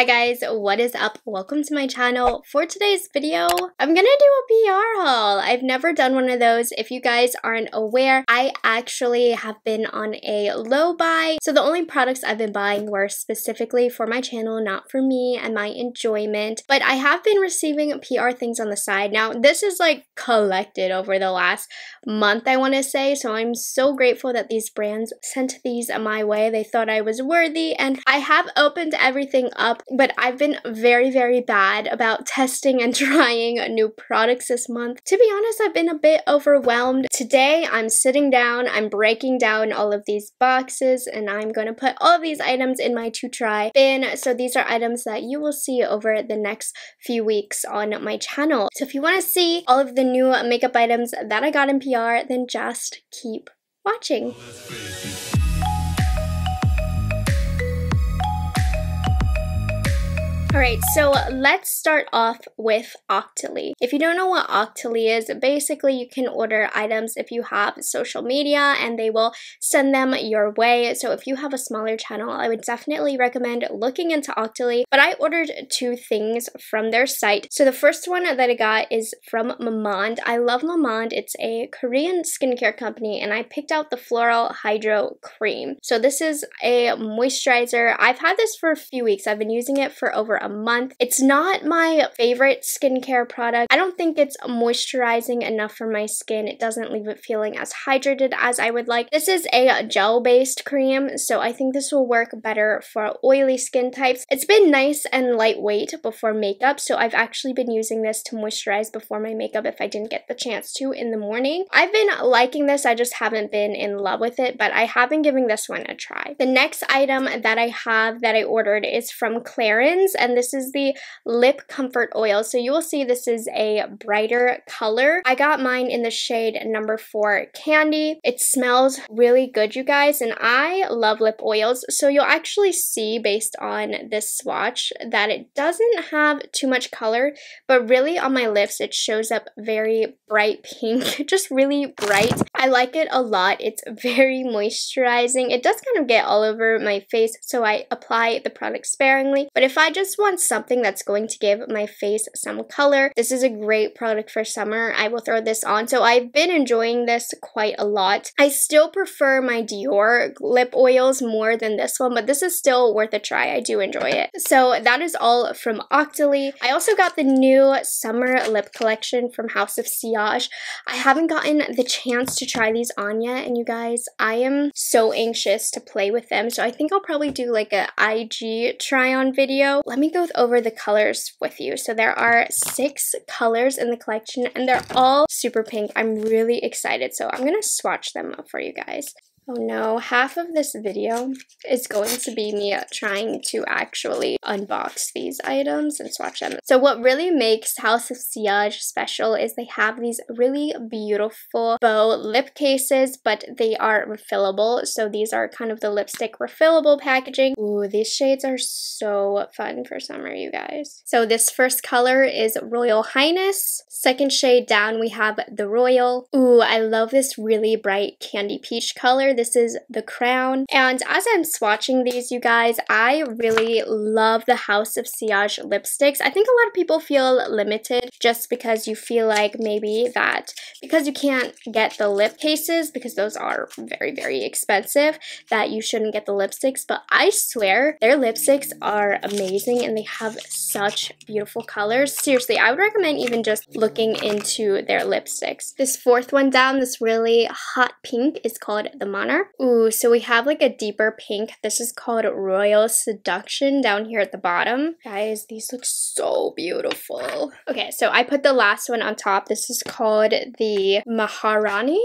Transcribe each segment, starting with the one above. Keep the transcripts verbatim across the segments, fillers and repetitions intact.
Hi guys, what is up? Welcome to my channel. For today's video, I'm gonna do a P R haul. I've never done one of those. If you guys aren't aware, I actually have been on a low buy. So the only products I've been buying were specifically for my channel, not for me and my enjoyment. But I have been receiving P R things on the side. Now, this is like collected over the last month, I wanna say. So I'm so grateful that these brands sent these my way. They thought I was worthy and I have opened everything up. But I've been very, very bad about testing and trying new products this month. To be honest, I've been a bit overwhelmed. Today, I'm sitting down, I'm breaking down all of these boxes, and I'm going to put all of these items in my to-try bin. So these are items that you will see over the next few weeks on my channel. So if you want to see all of the new makeup items that I got in P R, then just keep watching. Alright, so let's start off with Octoly. If you don't know what Octoly is, basically you can order items if you have social media and they will send them your way. So if you have a smaller channel, I would definitely recommend looking into Octoly. But I ordered two things from their site. So the first one that I got is from Mamonde. I love Mamonde. It's a Korean skincare company and I picked out the Floral Hydro Cream. So this is a moisturizer. I've had this for a few weeks. I've been using it for over a month. It's not my favorite skincare product. I don't think it's moisturizing enough for my skin. It doesn't leave it feeling as hydrated as I would like. This is a gel-based cream, so I think this will work better for oily skin types. It's been nice and lightweight before makeup, so I've actually been using this to moisturize before my makeup if I didn't get the chance to in the morning. I've been liking this, I just haven't been in love with it, but I have been giving this one a try. The next item that I have that I ordered is from Clarins, and And this is the Lip Comfort Oil. So you will see this is a brighter color. I got mine in the shade number four, Candy. It smells really good, you guys, and I love lip oils. So you'll actually see based on this swatch that it doesn't have too much color, but really on my lips it shows up very bright pink, just really bright. I like it a lot. It's very moisturizing. It does kind of get all over my face, so I apply the product sparingly, but if I just want something that's going to give my face some color, this is a great product for summer. I will throw this on. So I've been enjoying this quite a lot. I still prefer my Dior lip oils more than this one, but this is still worth a try. I do enjoy it. So that is all from Octoly. I also got the new summer lip collection from House of Sillage. I haven't gotten the chance to try these on yet, and you guys, I am so anxious to play with them. So I think I'll probably do like a I G try on video. Let me go over the colors with you. So there are six colors in the collection and they're all super pink. I'm really excited. So I'm gonna swatch them up for you guys. Oh no, half of this video is going to be me trying to actually unbox these items and swatch them. So what really makes House of Sillage special is they have these really beautiful bow lip cases, but they are refillable. So these are kind of the lipstick refillable packaging. Ooh, these shades are so fun for summer, you guys. So this first color is Royal Highness. Second shade down, we have the Royal. Ooh, I love this really bright candy peach color. This is the Crown. And as I'm swatching these, you guys, I really love the House of Sillage lipsticks. I think a lot of people feel limited just because you feel like maybe that because you can't get the lip cases because those are very, very expensive that you shouldn't get the lipsticks. But I swear their lipsticks are amazing and they have such beautiful colors. Seriously, I would recommend even just looking into their lipsticks. This fourth one down, this really hot pink, is called the Monarch. Ooh, so we have like a deeper pink. This is called Royal Seduction down here at the bottom. Guys, these look so beautiful. Okay, so I put the last one on top. This is called the Maharani.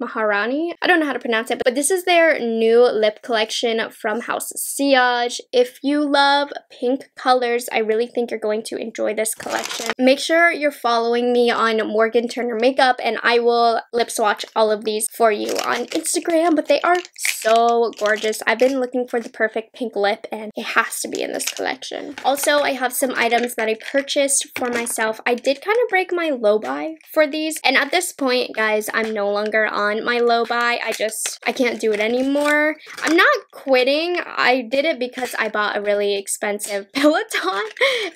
Maharani? I don't know how to pronounce it, but this is their new lip collection from House Sillage. If you love pink colors, I really think you're going to enjoy this collection. Make sure you're following me on Morgan Turner Makeup, and I will lip swatch all of these for you on Instagram, but they are so gorgeous. I've been looking for the perfect pink lip, and it has to be in this collection. Also, I have some items that I purchased for myself. I did kind of break my low buy for these, and at this point, guys, I'm no longer on my low buy. I just, I can't do it anymore. I'm not quitting. I did it because I bought a really expensive Peloton,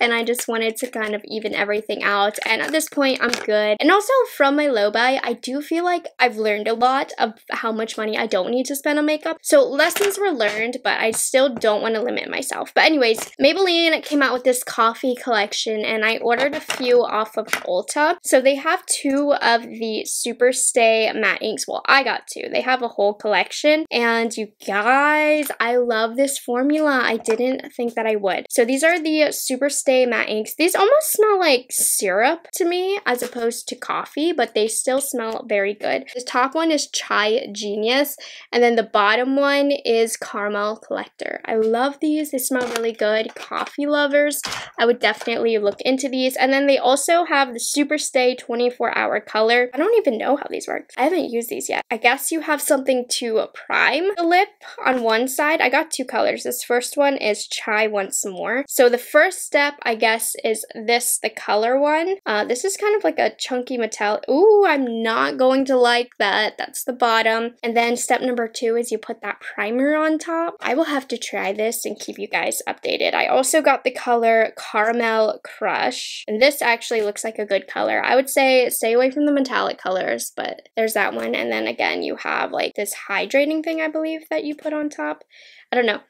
and I just wanted to kind of even everything out, and at this point, I'm good. And also, from my low buy, I do feel like I've learned a lot of how much money I don't need to spend on makeup. So lessons were learned, but I still don't want to limit myself. But anyways, Maybelline came out with this coffee collection, and I ordered a few off of Ulta. So they have two of the Super Stay matte inks. Well, I got two. They have a whole collection, and you guys, I love this formula. I didn't think that I would. So these are the Super Stay matte inks. These almost smell like syrup to me as opposed to coffee, but they still smell very good. The top one is Chai Genius, and then the bottom one is Caramel Collector. I love these. They smell really good. Coffee lovers, I would definitely look into these. And then they also have the Super Stay twenty-four hour color. I don't even know how these work. I haven't used these yet. I guess you have something to prime the lip on one side. I got two colors. This first one is Chai Once More. So the first step, I guess, is this, the color one. Uh, this is kind of like a chunky metallic. Ooh, I'm not going to like that. That's the bottom. And then step number two is you put that primer on top. I will have to try this and keep you guys updated. I also got the color Caramel Crush, and this actually looks like a good color. I would say stay away from the metallic colors, but there's that one. And then again, you have like this hydrating thing, I believe, that you put on top. I don't know.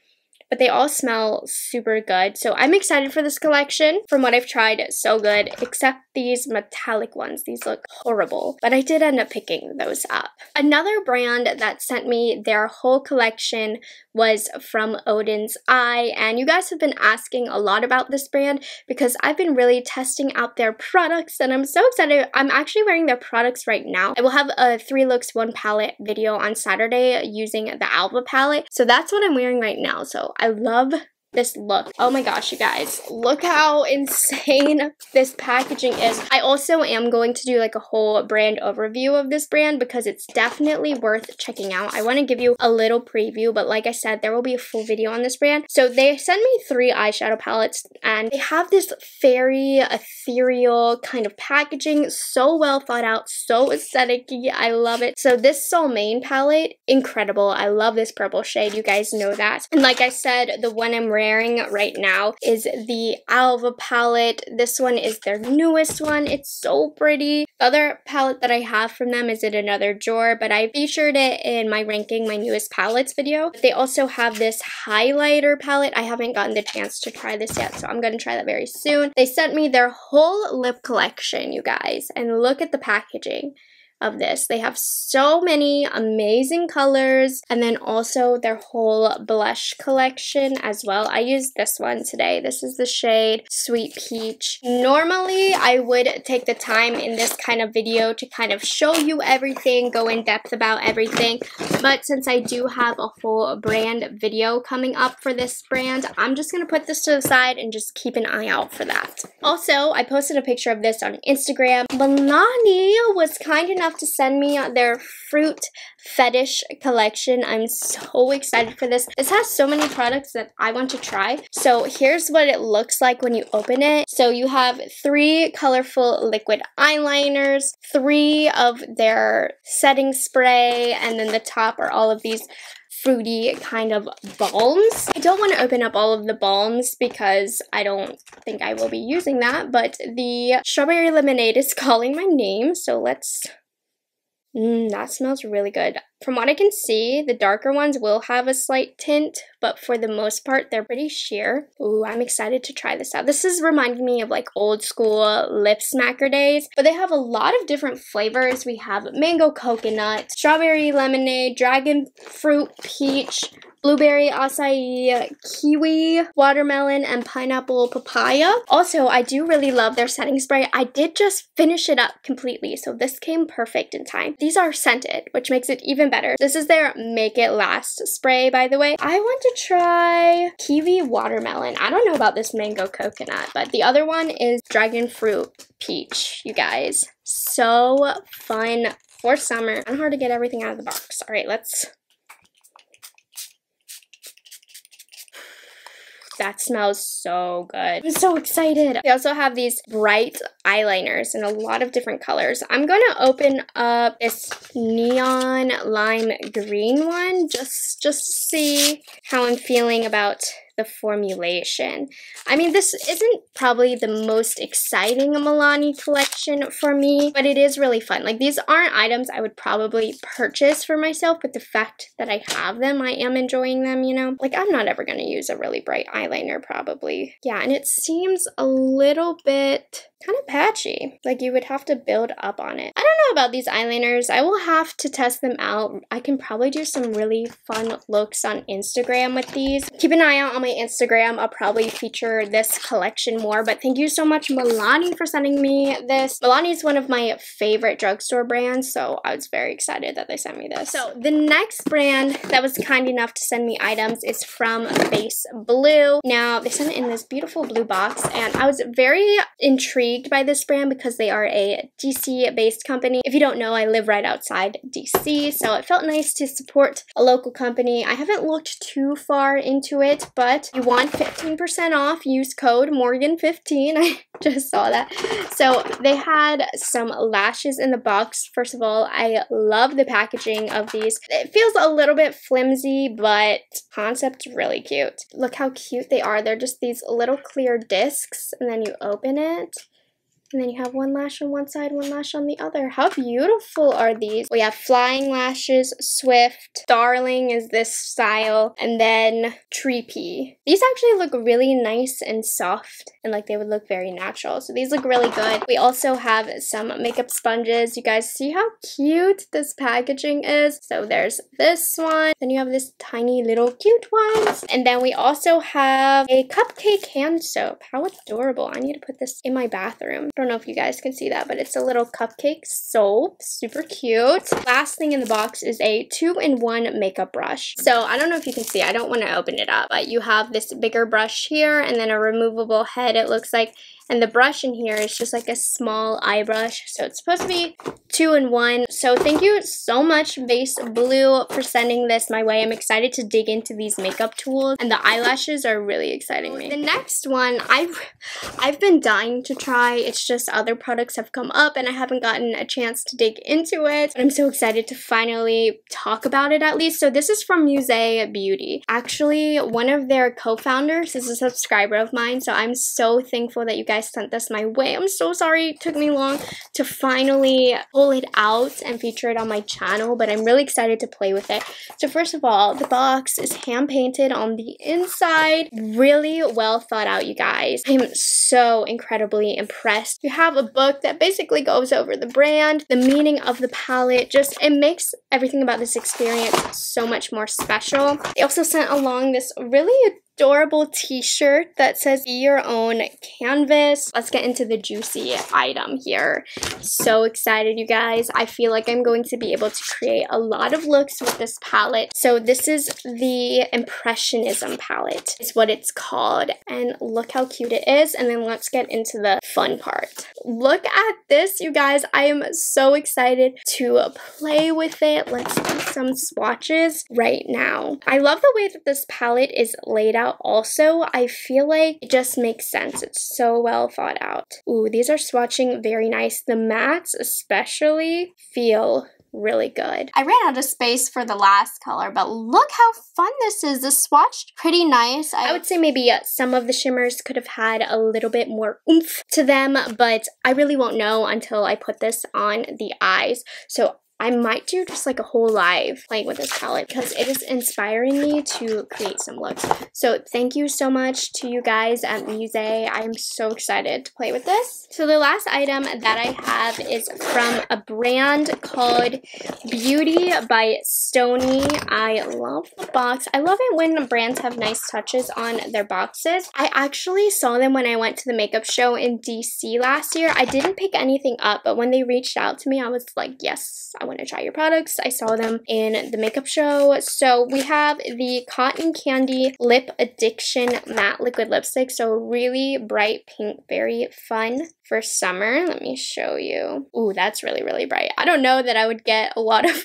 But they all smell super good. So I'm excited for this collection. From what I've tried, so good, except these metallic ones. These look horrible, but I did end up picking those up. Another brand that sent me their whole collection was from Oden's Eye, and you guys have been asking a lot about this brand because I've been really testing out their products, and I'm so excited. I'm actually wearing their products right now. I will have a three looks, one palette video on Saturday using the Alba palette. So that's what I'm wearing right now. So I love this look. Oh my gosh, you guys, look how insane this packaging is. I also am going to do like a whole brand overview of this brand because it's definitely worth checking out. I want to give you a little preview, but like I said, there will be a full video on this brand. So they sent me three eyeshadow palettes, and they have this fairy, ethereal kind of packaging, so well thought out, so aesthetic-y. I love it. So this Solmaine palette, incredible. I love this purple shade. You guys know that. And like I said, the one I'm wearing right now is the Alba palette. This one is their newest one. It's so pretty. The other palette that I have from them is in Another Drawer, but I featured it in my ranking my newest palettes video. They also have this highlighter palette. I haven't gotten the chance to try this yet, so I'm going to try that very soon. They sent me their whole lip collection, you guys, and look at the packaging of this. They have so many amazing colors, and then also their whole blush collection as well. I used this one today. This is the shade Sweet Peach. Normally, I would take the time in this kind of video to kind of show you everything, go in depth about everything, but since I do have a full brand video coming up for this brand, I'm just going to put this to the side and just keep an eye out for that. Also, I posted a picture of this on Instagram. Milani was kind enough to send me their fruit fetish collection. I'm so excited for this. This has so many products that I want to try. So here's what it looks like when you open it. So you have three colorful liquid eyeliners, three of their setting spray, and then the top are all of these fruity kind of balms. I don't want to open up all of the balms because I don't think I will be using that, but the strawberry lemonade is calling my name, so let's... Mmm, that smells really good. From what I can see, the darker ones will have a slight tint, but for the most part, they're pretty sheer. Ooh, I'm excited to try this out. This is reminding me of like old school lip smacker days, but they have a lot of different flavors. We have mango coconut, strawberry lemonade, dragon fruit peach, blueberry, acai, kiwi, watermelon, and pineapple papaya. Also, I do really love their setting spray. I did just finish it up completely, so this came perfect in time. These are scented, which makes it even better. This is their Make It Last spray, by the way. I want to try kiwi watermelon. I don't know about this mango coconut, but the other one is dragon fruit peach, you guys. So fun for summer. Kind of hard to get everything out of the box. All right, let's... That smells so good. I'm so excited. They also have these bright eyeliners in a lot of different colors. I'm going to open up this neon lime green one just, just to see how I'm feeling about the formulation. I mean, this isn't probably the most exciting Milani collection for me, but it is really fun. Like, these aren't items I would probably purchase for myself, but the fact that I have them, I am enjoying them, you know? Like, I'm not ever gonna use a really bright eyeliner, probably. Yeah, and it seems a little bit kind of patchy. Like, you would have to build up on it. I don't know about these eyeliners. I will have to test them out. I can probably do some really fun looks on Instagram with these. Keep an eye out on my Instagram. I'll probably feature this collection more, but thank you so much, Milani, for sending me this. Milani is one of my favorite drugstore brands, so I was very excited that they sent me this. So the next brand that was kind enough to send me items is from Base Blue. Now, they sent it in this beautiful blue box, and I was very intrigued by this brand because they are a D C-based company. If you don't know, I live right outside D C, so it felt nice to support a local company. I haven't looked too far into it, but you want fifteen percent off, use code Morgan fifteen. I just saw that. So they had some lashes in the box. First of all, I love the packaging of these. It feels a little bit flimsy, but concept really cute. Look how cute they are. They're just these little clear discs, and then you open it. And then you have one lash on one side, one lash on the other. How beautiful are these? We have Flying Lashes, Swift, Darling is this style, and then Treepy. These actually look really nice and soft, and like they would look very natural. So these look really good. We also have some makeup sponges. You guys see how cute this packaging is? So there's this one. Then you have this tiny little cute ones. And then we also have a cupcake hand soap. How adorable. I need to put this in my bathroom. I don't know if you guys can see that, but it's a little cupcake soap. Super cute. Last thing in the box is a two in one makeup brush. So I don't know if you can see. I don't want to open it up, but you have this bigger brush here and then a removable head, it looks like. And the brush in here is just like a small eye brush. So it's supposed to be two in one. So thank you so much, Base Blue, for sending this my way. I'm excited to dig into these makeup tools, and the eyelashes are really exciting me. The next one, I've, I've been dying to try. It's just other products have come up and I haven't gotten a chance to dig into it. But I'm so excited to finally talk about it at least. So this is from Musee Beauty. Actually, one of their co-founders is a subscriber of mine. So I'm so thankful that you guys sent this my way. I'm so sorry it took me long to finally pull it out and feature it on my channel, but I'm really excited to play with it. So first of all, the box is hand painted on the inside. Really well thought out, you guys. I'm so incredibly impressed. You have a book that basically goes over the brand, the meaning of the palette. Just, it makes everything about this experience so much more special. They also sent along this really adorable t-shirt that says "Be Your Own Canvas." Let's get into the juicy item here. So excited, you guys. I feel like I'm going to be able to create a lot of looks with this palette. So this is the Impressionism palette is what it's called, and look how cute it is. And then let's get into the fun part. Look at this, you guys. I am so excited to play with it. Let's do some swatches right now. I love the way that this palette is laid out. Also, I feel like it just makes sense. It's so well thought out. Ooh, these are swatching very nice. The mattes especially feel really good. I ran out of space for the last color, but look how fun this is. This swatched pretty nice. I, I would say maybe some of the shimmers could have had a little bit more oomph to them, but I really won't know until I put this on the eyes. So I might do just like a whole live playing with this palette because it is inspiring me to create some looks. So thank you so much to you guys at Musee. I am so excited to play with this. So the last item that I have is from a brand called Beauty by Stony. I love the box. I love it when brands have nice touches on their boxes. I actually saw them when I went to the makeup show in D C last year. I didn't pick anything up, but when they reached out to me, I was like, yes, I want to try your products. I saw them in the makeup show. So we have the Cotton Candy Lip Addiction Matte Liquid Lipstick. So really bright pink, very fun for summer. Let me show you. Ooh, that's really, really bright. I don't know that I would get a lot of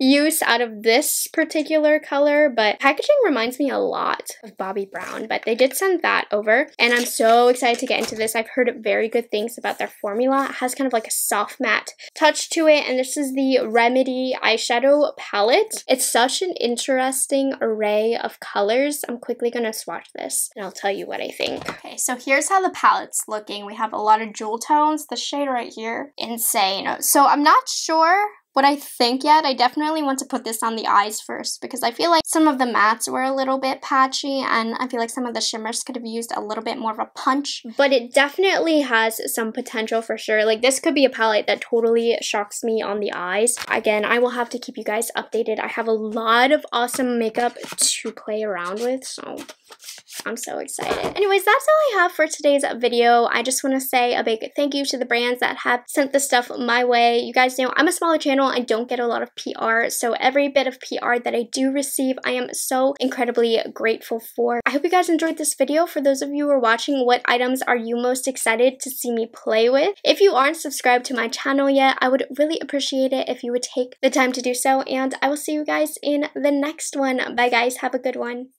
use out of this particular color, but packaging reminds me a lot of Bobbi Brown, but they did send that over, and I'm so excited to get into this. I've heard very good things about their formula. It has kind of like a soft matte touch to it, and this is the Remedy eyeshadow palette. It's such an interesting array of colors. I'm quickly gonna swatch this, and I'll tell you what I think. Okay, so here's how the palette's looking. We have a lot of jewelry tones, the shade right here, insane. So I'm not sure what I think yet. I definitely want to put this on the eyes first because I feel like some of the mattes were a little bit patchy, and I feel like some of the shimmers could have used a little bit more of a punch, but it definitely has some potential for sure. Like, this could be a palette that totally shocks me on the eyes. Again, I will have to keep you guys updated. I have a lot of awesome makeup to play around with, so I'm so excited. Anyways, that's all I have for today's video. I just want to say a big thank you to the brands that have sent this stuff my way. You guys know I'm a smaller channel. I don't get a lot of P R, so every bit of P R that I do receive, I am so incredibly grateful for. I hope you guys enjoyed this video. For those of you who are watching, what items are you most excited to see me play with? If you aren't subscribed to my channel yet, I would really appreciate it if you would take the time to do so, and I will see you guys in the next one. Bye guys, have a good one.